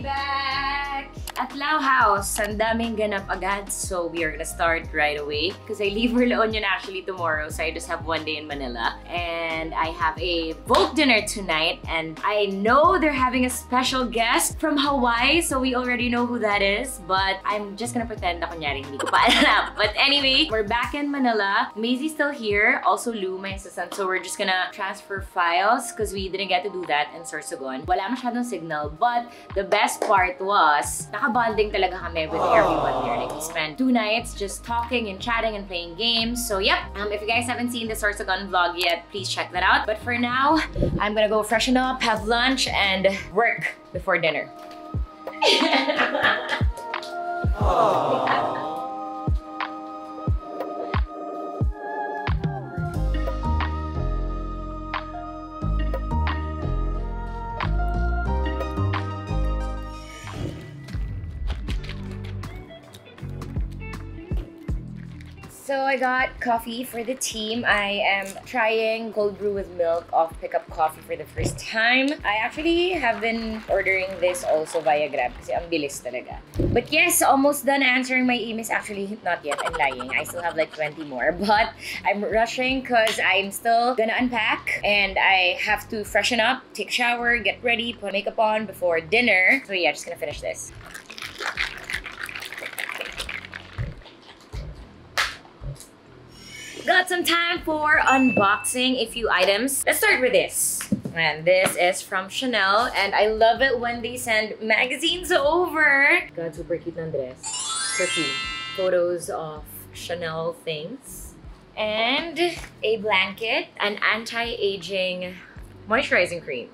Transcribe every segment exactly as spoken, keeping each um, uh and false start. be back! At La House, ang daming ganap agad. So we are gonna start right away. Because I leave for La Union actually tomorrow. So I just have one day in Manila. And I have a Vogue dinner tonight. And I know they're having a special guest from Hawaii. So we already know who that is. But I'm just gonna pretend na kunyari hindi ko pa alam. But anyway, we're back in Manila. Maisie's still here. Also Lou, my assistant. So we're just gonna transfer files. Because we didn't get to do that in Sorsogon. Wala masyadong signal. But the best part was, nakabonding talaga kami with everyone here. Like, we spent two nights just talking and chatting and playing games. So, yep. Um, if you guys haven't seen the Sorsogon vlog yet, please check that out. But for now, I'm gonna go freshen up, have lunch, and work before dinner. Aww. So I got coffee for the team. I am trying cold brew with milk off Pickup Coffee for the first time. I actually have been ordering this also via Grab kasi ang bilis talaga. But yes, almost done answering my emails. Actually, not yet. I'm lying. I still have like twenty more. But I'm rushing because I'm still gonna unpack. And I have to freshen up, take a shower, get ready, put makeup on before dinner. So yeah, just gonna finish this. Got some time for unboxing a few items. Let's start with this. And this is from Chanel. And I love it when they send magazines over. God, super cute ng dress. So cute. Photos of Chanel things. And a blanket. An anti-aging moisturizing cream.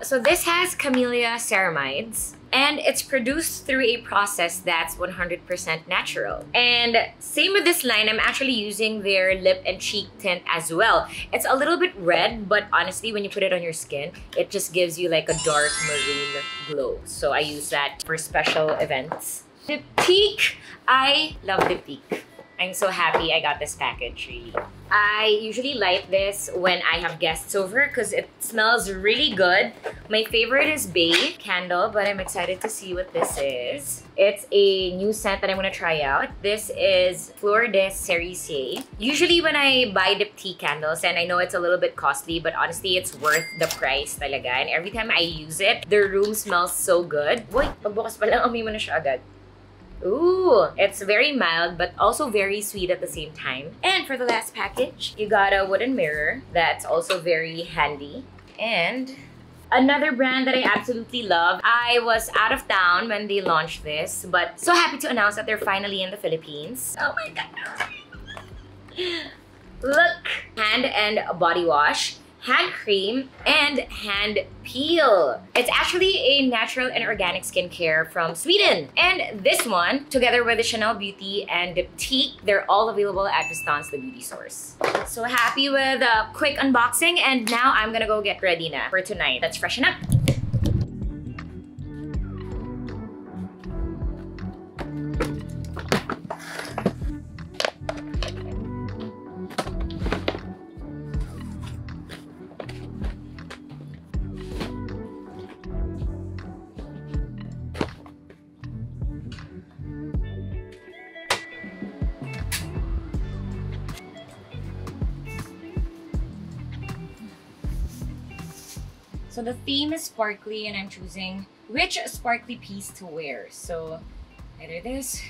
So this has camellia ceramides. And it's produced through a process that's one hundred percent natural. And same with this line, I'm actually using their lip and cheek tint as well. It's a little bit red, but honestly, when you put it on your skin, it just gives you like a dark maroon glow. So I use that for special events. Diptyque! I love Diptyque. I'm so happy I got this package, really. I usually light this when I have guests over because it smells really good. My favorite is Bay Candle, but I'm excited to see what this is. It's a new scent that I'm going to try out. This is Fleur de Cerisier. Usually when I buy Diptyque candles, and I know it's a little bit costly, but honestly, it's worth the price talaga. And every time I use it, the room smells so good. Wait, pagbukas pa lang, umiwan na siya agad. Ooh, it's very mild but also very sweet at the same time. And for the last package, you got a wooden mirror that's also very handy. And another brand that I absolutely love. I was out of town when they launched this, but so happy to announce that they're finally in the Philippines. Oh my god. Look, hand and body wash, hand cream, and hand peel. It's actually a natural and organic skincare from Sweden. And this one, together with the Chanel Beauty and Diptyque, they're all available at Gaston's The Beauty Source. So happy with a quick unboxing, and now I'm gonna go get ready na for tonight. Let's freshen up. So the theme is sparkly, and I'm choosing which sparkly piece to wear. So either this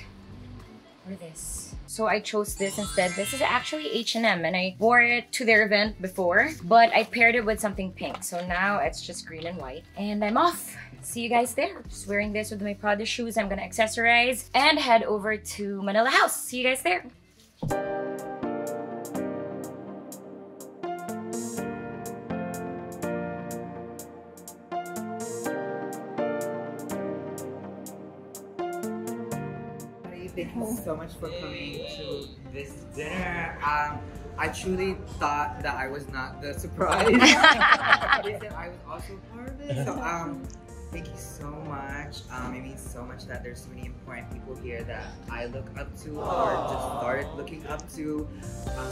or this. So I chose this instead. This is actually H and M, and I wore it to their event before, but I paired it with something pink. So now it's just green and white, and I'm off. See you guys there. Just wearing this with my Prada shoes. I'm gonna accessorize and head over to Manila House. See you guys there. Thank you so much for coming to this dinner. Um, I truly thought that I was not the surprise. I was also part of it. So, um, thank you so much. Um, it means so much that there's so many important people here that I look up to or just started looking up to. Um,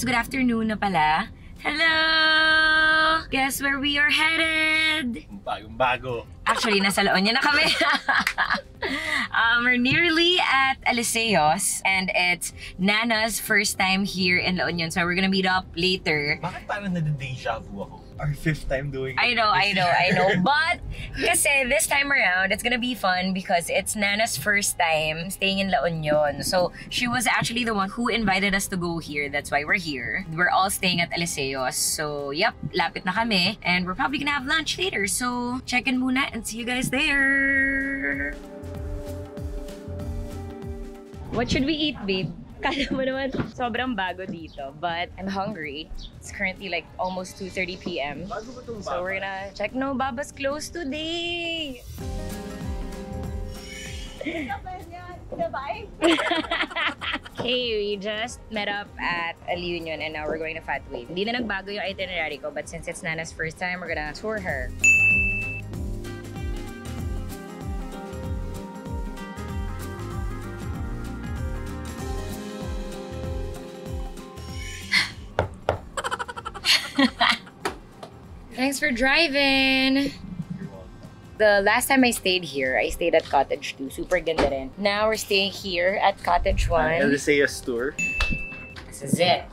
guys, good afternoon na pala. Hello! Guess where we are headed? Bagong bago. Actually, nasa La Union na kami. um, we're nearly at Aliseos and it's Nana's first time here in La Union, so we're gonna meet up later. Bakit parang nade-deja vu ako? Our fifth time doing it. I know, I know, I know. But kasi this time around, it's gonna be fun because it's Nana's first time staying in La Union. So she was actually the one who invited us to go here. That's why we're here. We're all staying at Aliseos. So yep, lapit na kami. And we're probably gonna have lunch later. So check in muna and see you guys there. What should we eat, babe? Kala mo naman, sobrang bago dito, but I'm hungry. It's currently like almost two thirty p m So we're gonna check. No, Baba's closed today! Okay, we just met up at La Union and now we're going to Fatway. Hindi na nagbago yung itinerary ko, but since it's Nana's first time, we're gonna tour her. Thanks for driving. The last time I stayed here, I stayed at Cottage two. Super ganda rin. Now we're staying here at Cottage one. Elisea's tour. This is it.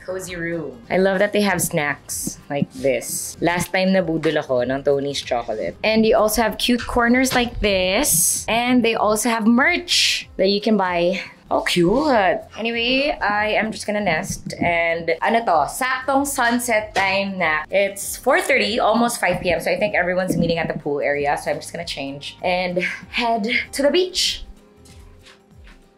Cozy room. I love that they have snacks like this. Last time nabudol ako ng Tony's chocolate. And you also have cute corners like this. And they also have merch that you can buy. Oh, cute! Anyway, I am just gonna nest and ano to, saktong sunset time na. It's four thirty, almost five p m So I think everyone's meeting at the pool area. So I'm just gonna change and head to the beach.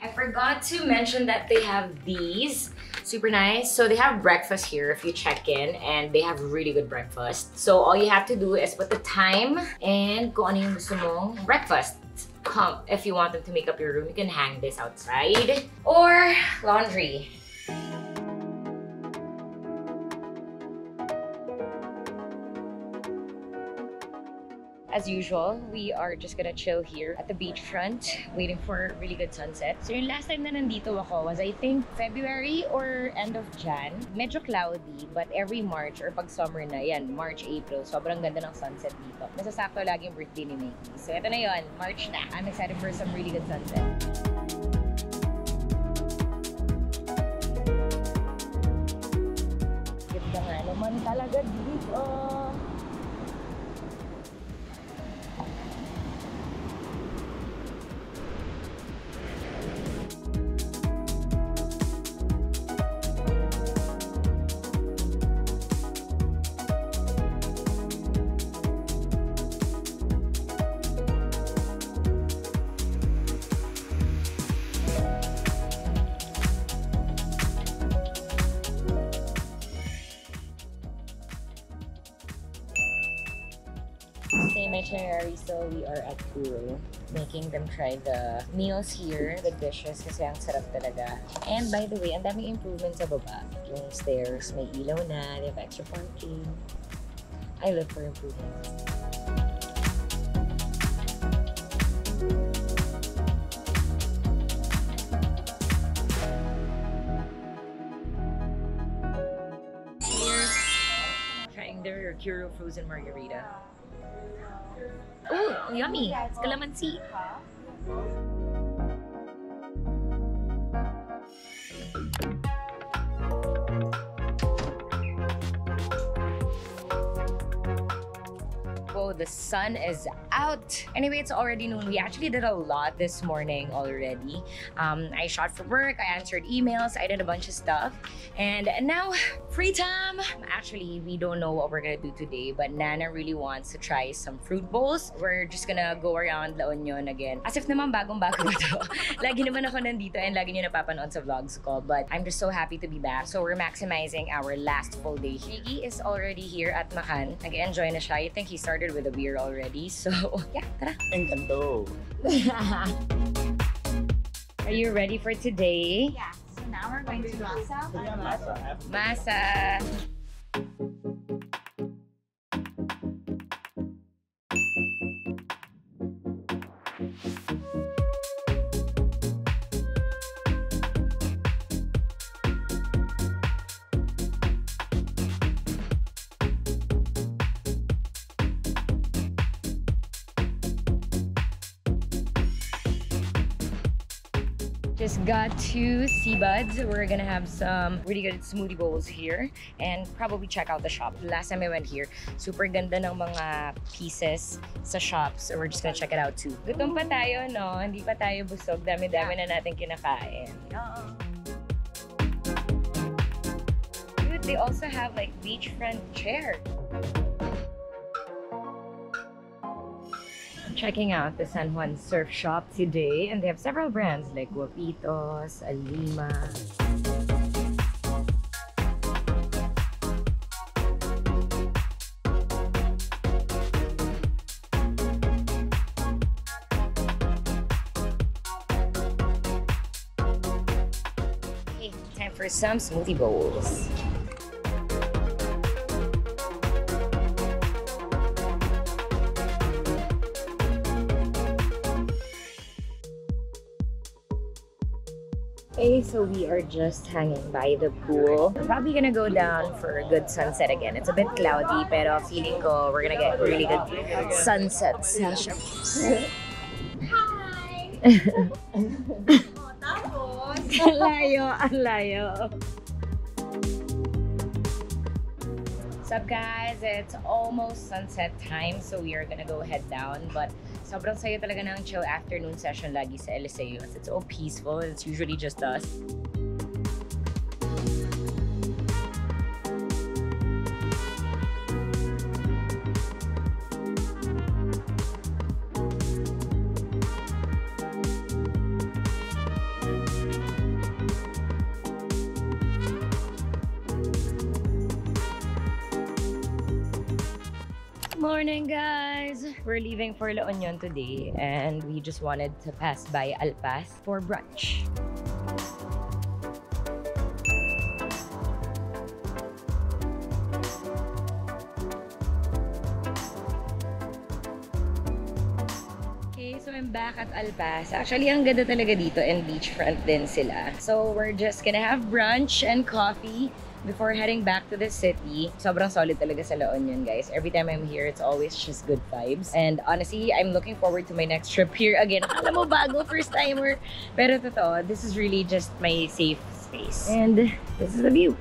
I forgot to mention that they have these. Super nice. So they have breakfast here if you check in and they have really good breakfast. So all you have to do is put the time and kung ano yung gusto mong breakfast. Come, if you want them to make up your room, you can hang this outside or laundry. As usual, we are just gonna chill here at the beachfront, waiting for a really good sunset. So yung last time na nandito ako was I think February or end of Jan. Medyo cloudy, but every March or pag summer na yan, March, April, sobrang ganda ng sunset dito. Nasasakto lagi yung birthday ni Mikey. So ito na yun, March na. I'm excited for some really good sunset. Ganda nga naman talaga dito. Same itinerary, so we are at Kuro, making them try the meals here, the dishes, kasi ang sarap talaga. And by the way, ang daming improvements sa baba. Yung stairs, may ilaw na, they have extra parking. I look for improvements. Here's trying their Kuro frozen margarita. Oh, yummy! It's calamansi. Whoa, the sun is out. Anyway, it's already noon. We actually did a lot this morning already. Um, I shot for work, I answered emails, I did a bunch of stuff. And now, free time! Actually, we don't know what we're gonna do today, but Nana really wants to try some fruit bowls. We're just gonna go around La Union again. As if naman bagong-bago ito. Lagi naman ako nandito and lagi nyo napapanood sa vlogs ko, but I'm just so happy to be back. So we're maximizing our last full day. Gigi is already here at Makan. Nag-enjoy na siya. I think he started with a beer already, so yeah, tara! Encanto! Are you ready for today? Yeah. Now we're going to Masa. Masa. Masa. Just got two sea buds. We're gonna have some really good smoothie bowls here and probably check out the shop. Last time I went here, super ganda ng mga pieces sa shop, so we're just gonna check it out too. Gutom pa tayo, no? Hindi pa tayo busog. Dami-dami na natin kinakain. Dude, they also have like beachfront chair. Checking out the San Juan Surf Shop today, and they have several brands like Guapitos, Alima. Okay, time for some smoothie bowls. Okay, so we are just hanging by the pool. We're probably gonna go down for a good sunset again. It's a bit cloudy, pero feeling ko we're gonna get really good sunset sessions. Hi! Ang layo, ang layo. What's up guys? It's almost sunset time, so we are gonna go head down. But sobrang saya talaga ng chill afternoon session lagi sa Aliseos. It's all peaceful. It's usually just us. Morning guys! We're leaving for La Union today and we just wanted to pass by Alpas for brunch. Okay, so I'm back at Alpas. Actually, ang ganda talaga dito and beachfront din sila. So we're just gonna have brunch and coffee before heading back to the city. Sobrang solid talaga sa La Union, guys. Every time I'm here, it's always just good vibes. And honestly, I'm looking forward to my next trip here again. Akala mo bago, first timer. Pero totoo, this is really just my safe space. And this is the view.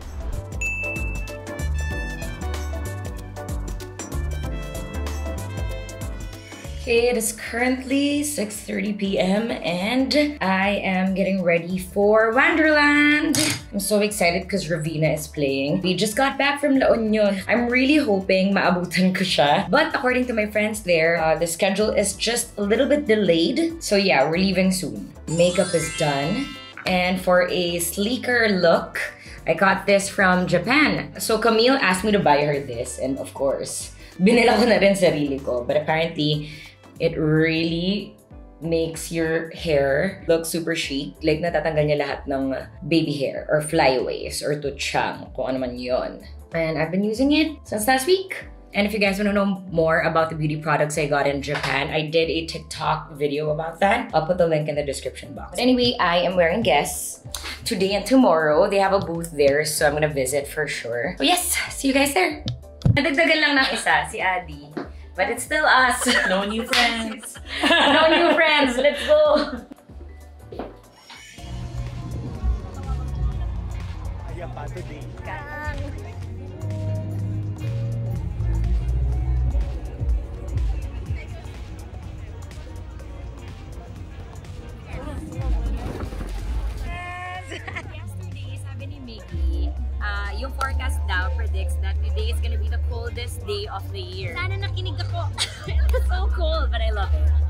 Okay, it is currently six thirty p m and I am getting ready for Wanderland. I'm so excited because Raveena is playing. We just got back from La Union. I'm really hoping maabutan ko siya. But according to my friends there, uh, the schedule is just a little bit delayed. So yeah, we're leaving soon. Makeup is done. And for a sleeker look, I got this from Japan. So Camille asked me to buy her this, and of course, binila ko na rin sarili ko. But apparently, it really makes your hair look super chic. Like, natatanggal niya lahat ng baby hair or flyaways or tuchang, kung ano man yon. And I've been using it since last week. And if you guys want to know more about the beauty products I got in Japan, I did a TikTok video about that. I'll put the link in the description box. But anyway, I am wearing Guess today and tomorrow. They have a booth there, so I'm gonna visit for sure. So yes, see you guys there. Nadagdagan lang ng isa, si Adi. But it's still us. No new friends. No new friends. Let's go. Yesterday, sabi ni Mickey, uh, yung forecast daw predicts that today is gonna be the coldest day of the year. Sana nakinig ako. It's so cold, but I love it.